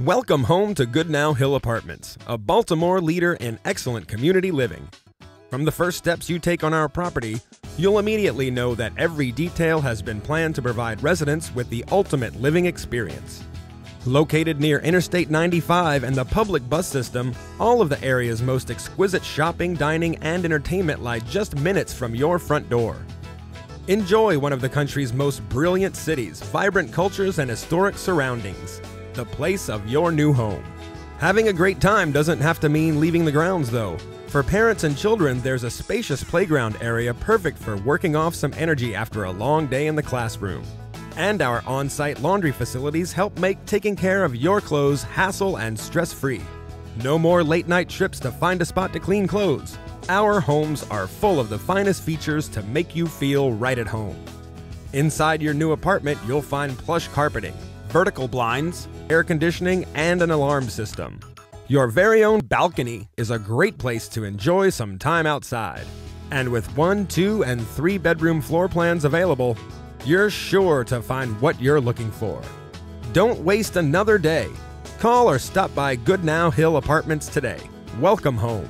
Welcome home to Goodnow Hill Apartments, a Baltimore leader in excellent community living. From the first steps you take on our property, you'll immediately know that every detail has been planned to provide residents with the ultimate living experience. Located near Interstate 95 and the public bus system, all of the area's most exquisite shopping, dining, and entertainment lie just minutes from your front door. Enjoy one of the country's most brilliant cities, vibrant cultures, and historic surroundings. The place of your new home. Having a great time doesn't have to mean leaving the grounds, though. For parents and children, there's a spacious playground area perfect for working off some energy after a long day in the classroom. And our on-site laundry facilities help make taking care of your clothes hassle and stress-free. No more late-night trips to find a spot to clean clothes. Our homes are full of the finest features to make you feel right at home. Inside your new apartment, you'll find plush carpeting, vertical blinds, air conditioning, and an alarm system. Your very own balcony is a great place to enjoy some time outside. And with 1, 2, and 3 bedroom floor plans available, you're sure to find what you're looking for. Don't waste another day. Call or stop by Goodnow Hill Apartments today. Welcome home.